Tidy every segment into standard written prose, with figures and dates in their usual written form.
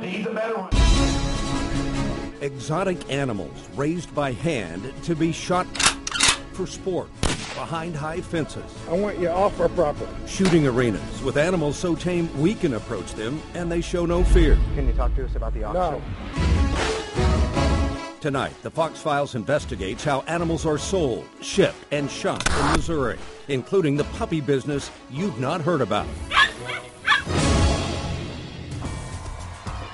good, he's a better one. Exotic animals raised by hand to be shot for sport behind high fences. I want you off our property. Shooting arenas with animals so tame we can approach them and they show no fear. Can you talk to us about the auction? No. Tonight, the Fox Files investigates how animals are sold, shipped, and shot in Missouri, including the puppy business you've not heard about.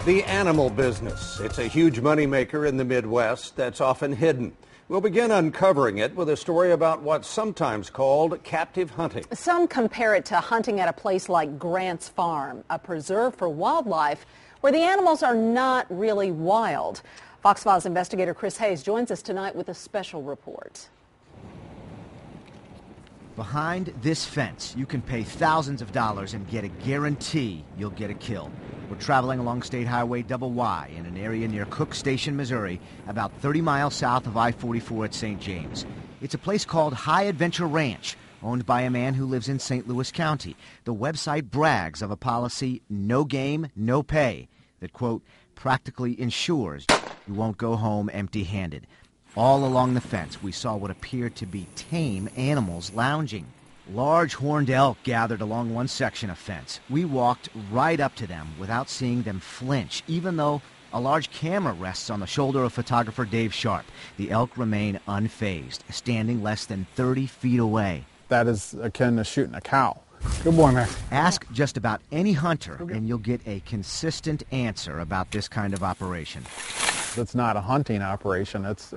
The animal business. It's a huge moneymaker in the Midwest that's often hidden. We'll begin uncovering it with a story about what's sometimes called captive hunting. Some compare it to hunting at a place like Grant's Farm, a preserve for wildlife where the animals are not really wild. Fox Files investigator Chris Hayes joins us tonight with a special report. Behind this fence, you can pay thousands of dollars and get a guarantee you'll get a kill. We're traveling along State Highway YY in an area near Cook Station, Missouri, about 30 miles south of I-44 at St. James. It's a place called High Adventure Ranch, owned by a man who lives in St. Louis County. The website brags of a policy, no game, no pay, that, quote, practically ensures you won't go home empty-handed. All along the fence, we saw what appeared to be tame animals lounging. Large horned elk gathered along one section of fence. We walked right up to them without seeing them flinch, even though a large camera rests on the shoulder of photographer Dave Sharp. The elk remain unfazed, standing less than 30 feet away. That is akin to shooting a cow. Good boy, man. Ask just about any hunter, and you'll get a consistent answer about this kind of operation. It's not a hunting operation. It's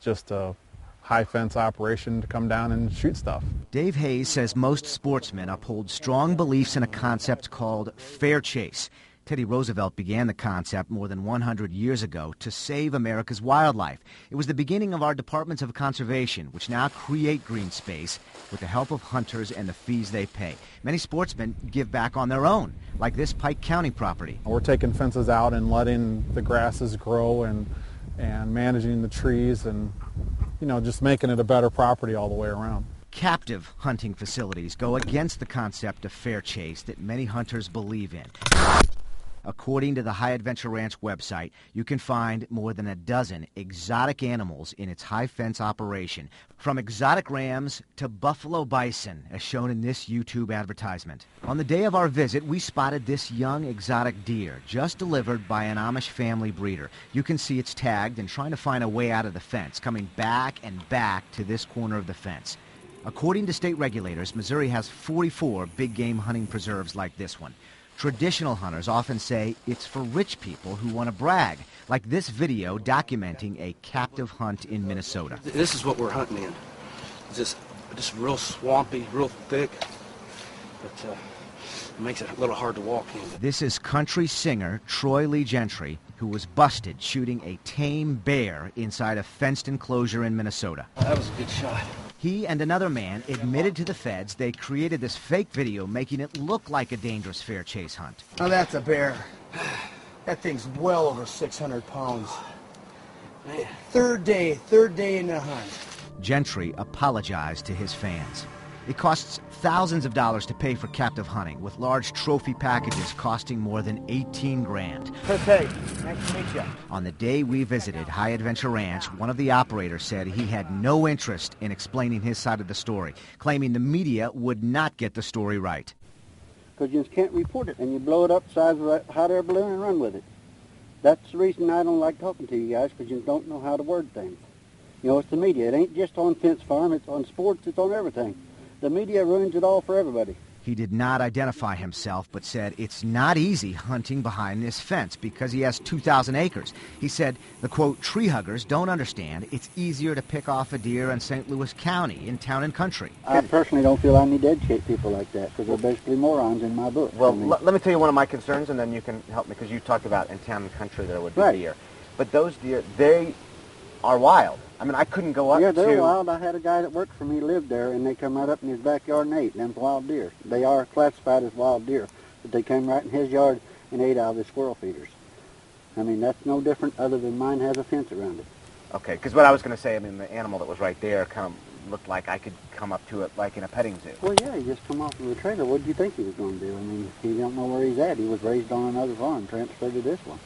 just a high fence operation to come down and shoot stuff. Dave Hayes says most sportsmen uphold strong beliefs in a concept called fair chase. Teddy Roosevelt began the concept more than 100 years ago to save America's wildlife. It was the beginning of our departments of conservation, which now create green space with the help of hunters and the fees they pay. Many sportsmen give back on their own, like this Pike County property. We're taking fences out and letting the grasses grow and managing the trees and, you know, just making it a better property all the way around. Captive hunting facilities go against the concept of fair chase that many hunters believe in. According to the High Adventure Ranch website, you can find more than a dozen exotic animals in its high fence operation, from exotic rams to buffalo bison, as shown in this YouTube advertisement. On the day of our visit, we spotted this young exotic deer, just delivered by an Amish family breeder. You can see it's tagged and trying to find a way out of the fence, coming back and back to this corner of the fence. According to state regulators, Missouri has 44 big game hunting preserves like this one. Traditional hunters often say it's for rich people who want to brag, like this video documenting a captive hunt in Minnesota. This is what we're hunting in. It's just real swampy, real thick, but it makes it a little hard to walk in. This is country singer Troy Lee Gentry, who was busted shooting a tame bear inside a fenced enclosure in Minnesota. That was a good shot. He and another man admitted to the feds they created this fake video making it look like a dangerous fair chase hunt. Now that's a bear. That thing's well over 600 pounds. Man. Third day in the hunt. Gentry apologized to his fans. It costs thousands of dollars to pay for captive hunting, with large trophy packages costing more than 18 grand. Chris Hayes, nice to meet you. On the day we visited High Adventure Ranch, one of the operators said he had no interest in explaining his side of the story, claiming the media would not get the story right. Because you just can't report it, and you blow it up the size of a hot air balloon and run with it. That's the reason I don't like talking to you guys, because you don't know how to word things. You know, it's the media. It ain't just on Fence Farm, it's on sports, it's on everything. The media ruins it all for everybody. He did not identify himself, but said it's not easy hunting behind this fence because he has 2,000 acres. He said the, quote, tree huggers don't understand it's easier to pick off a deer in St. Louis County in Town and Country. I personally don't feel I need to educate people like that because they're basically morons in my book. Well, let me tell you one of my concerns, and then you can help me, because you talked about in Town and Country there would be deer. But those deer, they are wild. I mean, I couldn't go up to... Yeah, they're wild. I had a guy that worked for me, lived there, and they come right up in his backyard and ate. And them's wild deer. They are classified as wild deer, but they came right in his yard and ate out of his squirrel feeders. I mean, that's no different other than mine has a fence around it. Okay, because what I was going to say, I mean, the animal that was right there kind of looked like I could come up to it like in a petting zoo. Well, yeah, he just come off of the trailer. What do you think he was going to do? I mean, he don't know where he's at. He was raised on another farm, transferred to this one.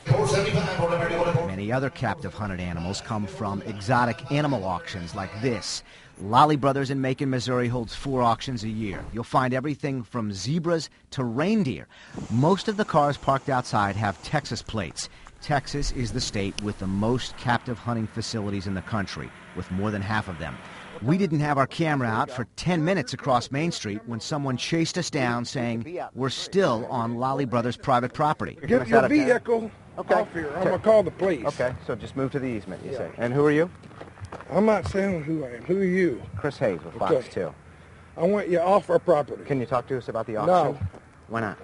Many other captive hunted animals come from exotic animal auctions like this. Lolly Brothers in Macon, Missouri holds 4 auctions a year. You'll find everything from zebras to reindeer. Most of the cars parked outside have Texas plates. Texas is the state with the most captive hunting facilities in the country, with more than half of them. We didn't have our camera out for 10 minutes across Main Street when someone chased us down saying, we're still on Lolly Brothers' private property. Get your vehicle off here. I'm going to call the police. Okay, so just move to the easement, you say. And who are you? I'm not saying who I am. Who are you? Chris Hayes with Fox 2. I want you off our property. Can you talk to us about the auction? No. Why not?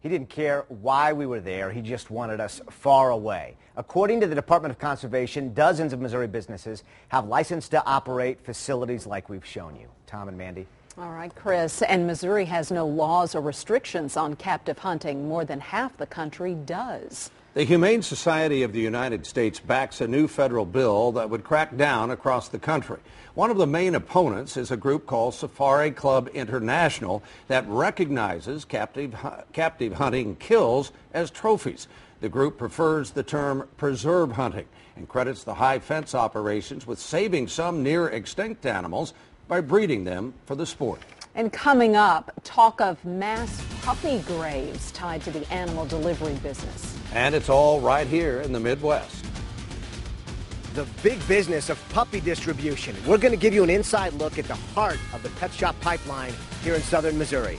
He didn't care why we were there. He just wanted us far away. According to the Department of Conservation, dozens of Missouri businesses have licensed to operate facilities like we've shown you. Tom and Mandy. All right, Chris. And Missouri has no laws or restrictions on captive hunting. More than half the country does. The Humane Society of the United States backs a new federal bill that would crack down across the country. One of the main opponents is a group called Safari Club International that recognizes captive hunting kills as trophies. The group prefers the term preserve hunting and credits the high fence operations with saving some near extinct animals by breeding them for the sport. And coming up, talk of mass puppy graves tied to the animal delivery business. And it's all right here in the Midwest. The big business of puppy distribution. We're going to give you an inside look at the heart of the pet shop pipeline here in southern Missouri.